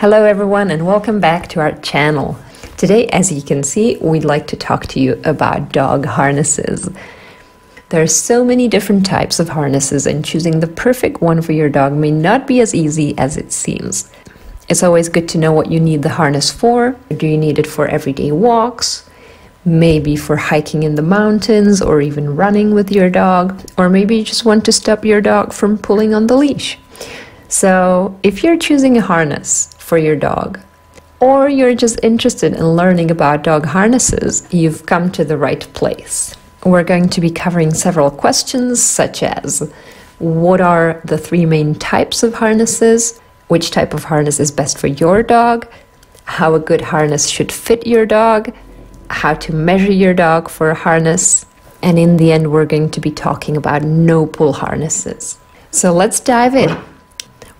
Hello everyone and welcome back to our channel. Today, as you can see, we'd like to talk to you about dog harnesses. There are so many different types of harnesses, and choosing the perfect one for your dog may not be as easy as it seems. It's always good to know what you need the harness for. Do you need it for everyday walks? Maybe for hiking in the mountains or even running with your dog, or maybe you just want to stop your dog from pulling on the leash. So if you're choosing a harness for your dog, or you're just interested in learning about dog harnesses, you've come to the right place. We're going to be covering several questions such as, what are the three main types of harnesses? Which type of harness is best for your dog? How a good harness should fit your dog? How to measure your dog for a harness? And in the end, we're going to be talking about no-pull harnesses. So let's dive in.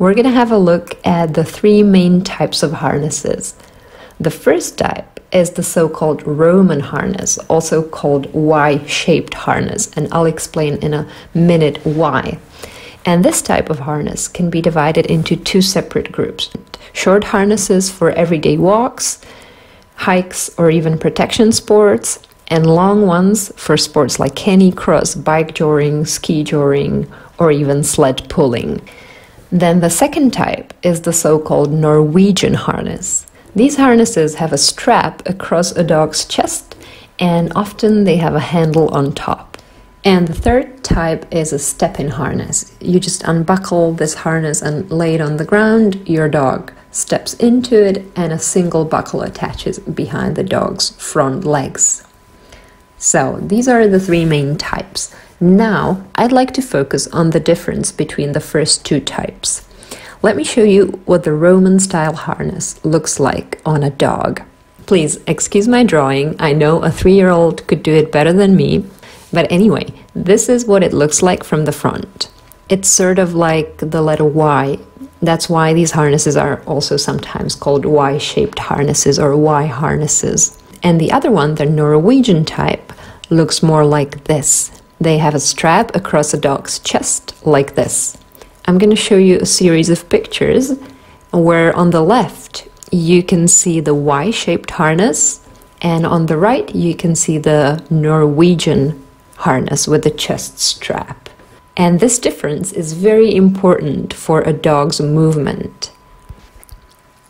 We're going to have a look at the three main types of harnesses. The first type is the so-called Roman harness, also called Y-shaped harness, and I'll explain in a minute why. And this type of harness can be divided into two separate groups: short harnesses for everyday walks, hikes, or even protection sports, and long ones for sports like canicross, bike joring, ski joring, or even sled pulling. Then the second type is the so-called Norwegian harness. These harnesses have a strap across a dog's chest, and often they have a handle on top. And the third type is a step-in harness. You just unbuckle this harness and lay it on the ground, your dog steps into it, and a single buckle attaches behind the dog's front legs. So these are the three main types. Now, I'd like to focus on the difference between the first two types. Let me show you what the Roman-style harness looks like on a dog. Please excuse my drawing. I know a 3-year-old could do it better than me. But anyway, this is what it looks like from the front. It's sort of like the letter Y. That's why these harnesses are also sometimes called Y-shaped harnesses or Y harnesses. And the other one, the Norwegian type, looks more like this. They have a strap across a dog's chest like this. I'm going to show you a series of pictures where on the left you can see the Y-shaped harness, and on the right you can see the Norwegian harness with the chest strap. And this difference is very important for a dog's movement.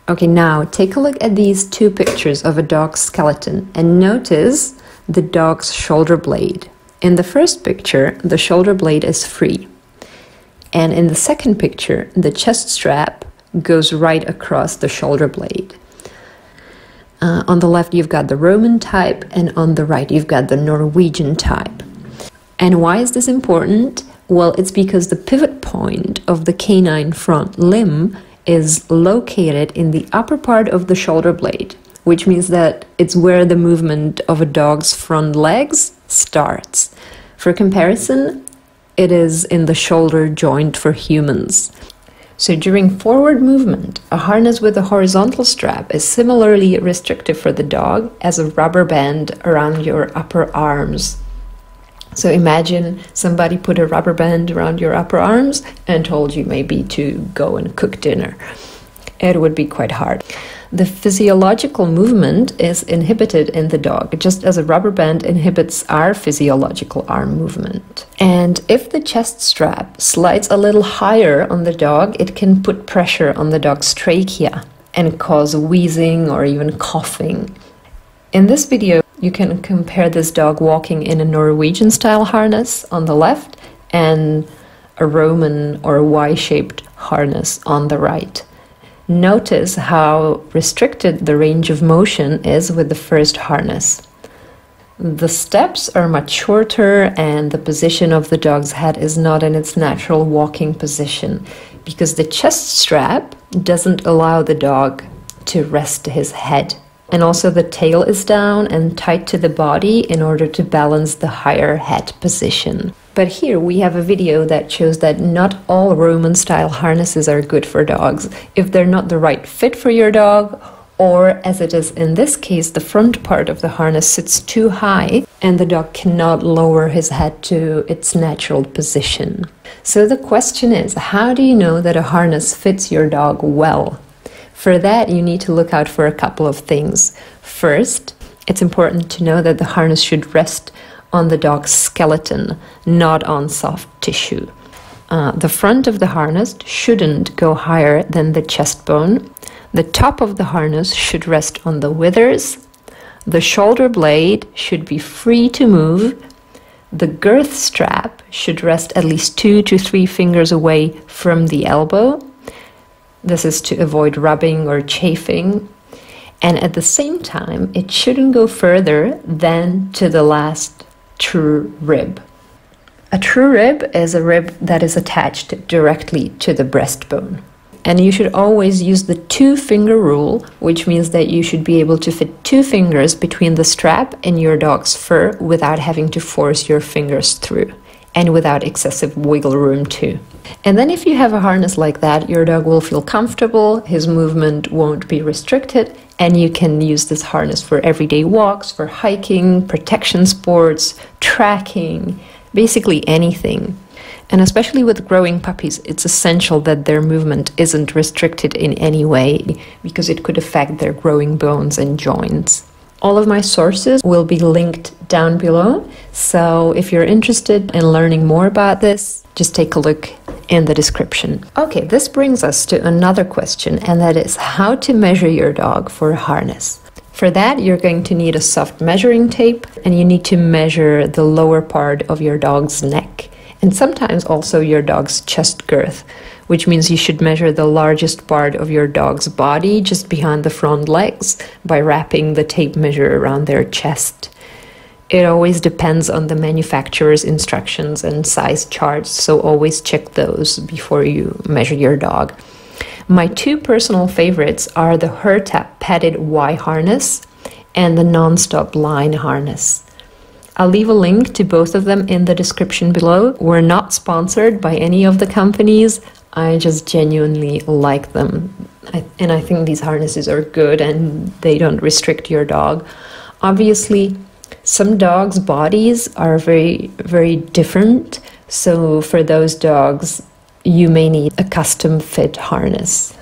Okay, now take a look at these two pictures of a dog's skeleton and notice the dog's shoulder blade. In the first picture, the shoulder blade is free, and in the second picture, the chest strap goes right across the shoulder blade. On the left, you've got the Roman type, and on the right, you've got the Norwegian type. And why is this important? Well, it's because the pivot point of the canine front limb is located in the upper part of the shoulder blade, which means that it's where the movement of a dog's front legs starts. For comparison, it is in the shoulder joint for humans. So during forward movement, a harness with a horizontal strap is similarly restrictive for the dog as a rubber band around your upper arms. So imagine somebody put a rubber band around your upper arms and told you maybe to go and cook dinner. It would be quite hard. The physiological movement is inhibited in the dog, just as a rubber band inhibits our physiological arm movement. And if the chest strap slides a little higher on the dog, it can put pressure on the dog's trachea and cause wheezing or even coughing. In this video, you can compare this dog walking in a Norwegian-style harness on the left and a Roman or Y-shaped harness on the right. Notice how restricted the range of motion is with the first harness. The steps are much shorter, and the position of the dog's head is not in its natural walking position because the chest strap doesn't allow the dog to rest his head. And also the tail is down and tied to the body in order to balance the higher head position. But here we have a video that shows that not all Roman-style harnesses are good for dogs if they're not the right fit for your dog, or as it is in this case, the front part of the harness sits too high and the dog cannot lower his head to its natural position. So the question is, how do you know that a harness fits your dog well? For that, you need to look out for a couple of things. First, it's important to know that the harness should rest on the dog's skeleton, not on soft tissue. The front of the harness shouldn't go higher than the chest bone. The top of the harness should rest on the withers. The shoulder blade should be free to move. The girth strap should rest at least 2 to 3 fingers away from the elbow. This is to avoid rubbing or chafing. And at the same time, it shouldn't go further than to the last true rib. A true rib is a rib that is attached directly to the breastbone. And you should always use the 2-finger rule, which means that you should be able to fit 2 fingers between the strap and your dog's fur without having to force your fingers through and without excessive wiggle room too. And then if you have a harness like that, your dog will feel comfortable, his movement won't be restricted, and you can use this harness for everyday walks, for hiking, protection sports, tracking, basically anything. And especially with growing puppies, it's essential that their movement isn't restricted in any way, because it could affect their growing bones and joints. All of my sources will be linked down below, so if you're interested in learning more about this, just take a look in the description. Okay, this brings us to another question, and that is how to measure your dog for a harness. For that, you're going to need a soft measuring tape, and you need to measure the lower part of your dog's neck, and sometimes also your dog's chest girth, which means you should measure the largest part of your dog's body just behind the front legs by wrapping the tape measure around their chest. It always depends on the manufacturer's instructions and size charts, so always check those before you measure your dog. My 2 personal favorites are the Hurtta Padded Y Harness and the Non-Stop line harness. I'll leave a link to both of them in the description below. We're not sponsored by any of the companies. I just genuinely like them. And I think these harnesses are good and they don't restrict your dog. Obviously, some dogs' bodies are very, very different. So for those dogs, you may need a custom fit harness.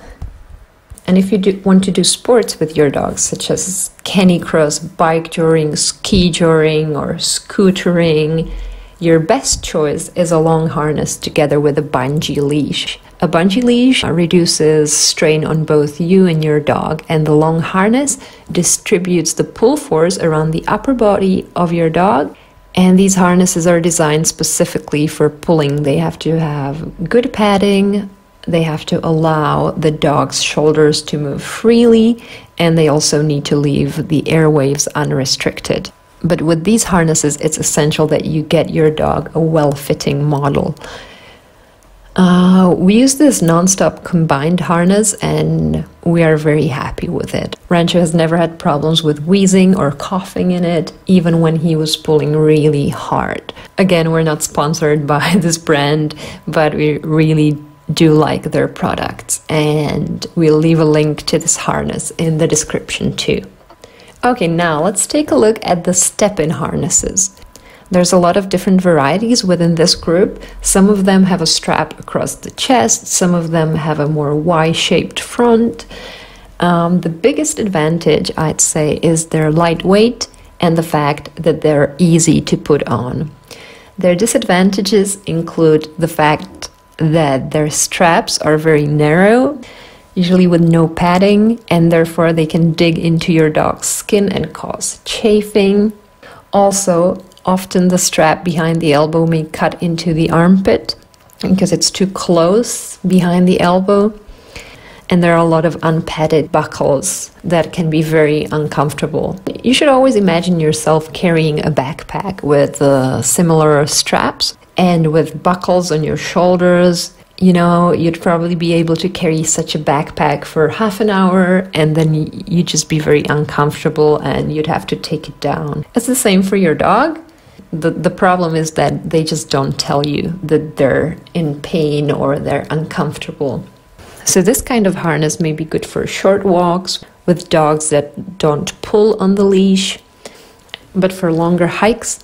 And if you want to do sports with your dogs, such as canicross, bike joring, ski joring, or scootering, your best choice is a long harness together with a bungee leash. A bungee leash reduces strain on both you and your dog, and the long harness distributes the pull force around the upper body of your dog. And these harnesses are designed specifically for pulling. They have to have good padding, they have to allow the dog's shoulders to move freely, and they also need to leave the airwaves unrestricted. But with these harnesses, it's essential that you get your dog a well-fitting model. We use this Non-Stop Combined Harness and we are very happy with it. Rancho has never had problems with wheezing or coughing in it, even when he was pulling really hard. Again, we're not sponsored by this brand, but we really do like their products, and we'll leave a link to this harness in the description too. Okay, now let's take a look at the step-in harnesses. There's a lot of different varieties within this group. Some of them have a strap across the chest, some of them have a more Y-shaped front. The biggest advantage, I'd say, is their lightweight and the fact that they're easy to put on. Their disadvantages include the fact that their straps are very narrow, usually with no padding, and therefore they can dig into your dog's skin and cause chafing. Also, often the strap behind the elbow may cut into the armpit because it's too close behind the elbow. And there are a lot of unpadded buckles that can be very uncomfortable. You should always imagine yourself carrying a backpack with similar straps and with buckles on your shoulders. You know, you'd probably be able to carry such a backpack for half an hour and then you'd just be very uncomfortable and you'd have to take it down. It's the same for your dog. The problem is that they just don't tell you that they're in pain or they're uncomfortable. So this kind of harness may be good for short walks with dogs that don't pull on the leash, but for longer hikes,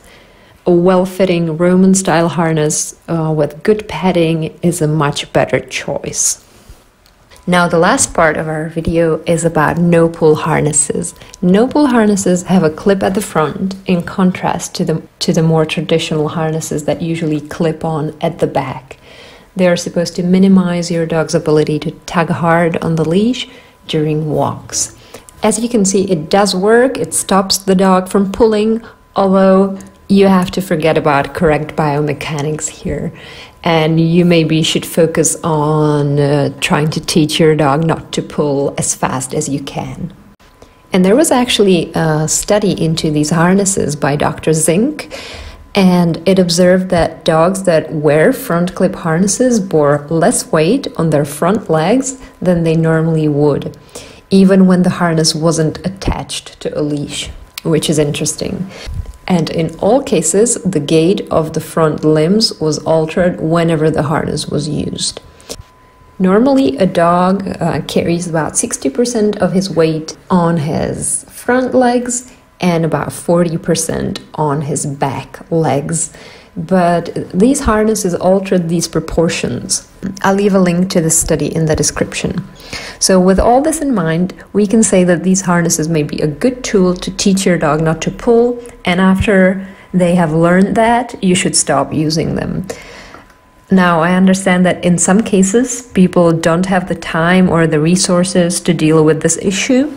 a well-fitting Roman-style harness with good padding is a much better choice. Now the last part of our video is about no-pull harnesses. No-pull harnesses have a clip at the front in contrast to the more traditional harnesses that usually clip on at the back. They are supposed to minimize your dog's ability to tug hard on the leash during walks. As you can see, it does work, it stops the dog from pulling, although you have to forget about correct biomechanics here. And you maybe should focus on trying to teach your dog not to pull as fast as you can. And there was actually a study into these harnesses by Dr. Zink, and it observed that dogs that wear front clip harnesses bore less weight on their front legs than they normally would, even when the harness wasn't attached to a leash, which is interesting. And in all cases, the gait of the front limbs was altered whenever the harness was used. Normally, a dog carries about 60% of his weight on his front legs and about 40% on his back legs. But these harnesses altered these proportions. I'll leave a link to this study in the description. So with all this in mind, we can say that these harnesses may be a good tool to teach your dog not to pull, and after they have learned that, you should stop using them. Now, I understand that in some cases, people don't have the time or the resources to deal with this issue.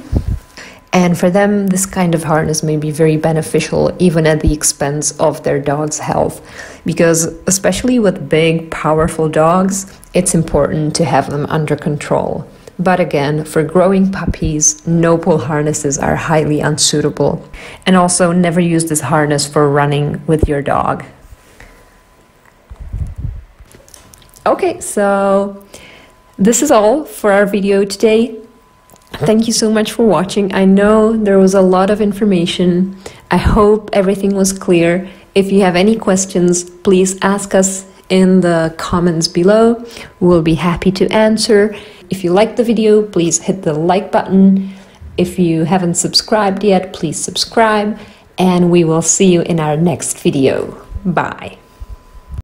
And for them, this kind of harness may be very beneficial, even at the expense of their dog's health. Because especially with big, powerful dogs, it's important to have them under control. But again, for growing puppies, no-pull harnesses are highly unsuitable. And also, never use this harness for running with your dog. Okay, so this is all for our video today. Thank you so much for watching. I know there was a lot of information. I hope everything was clear. If you have any questions, please ask us in the comments below. We'll be happy to answer. If you liked the video, please hit the like button. If you haven't subscribed yet, please subscribe. And we will see you in our next video. Bye.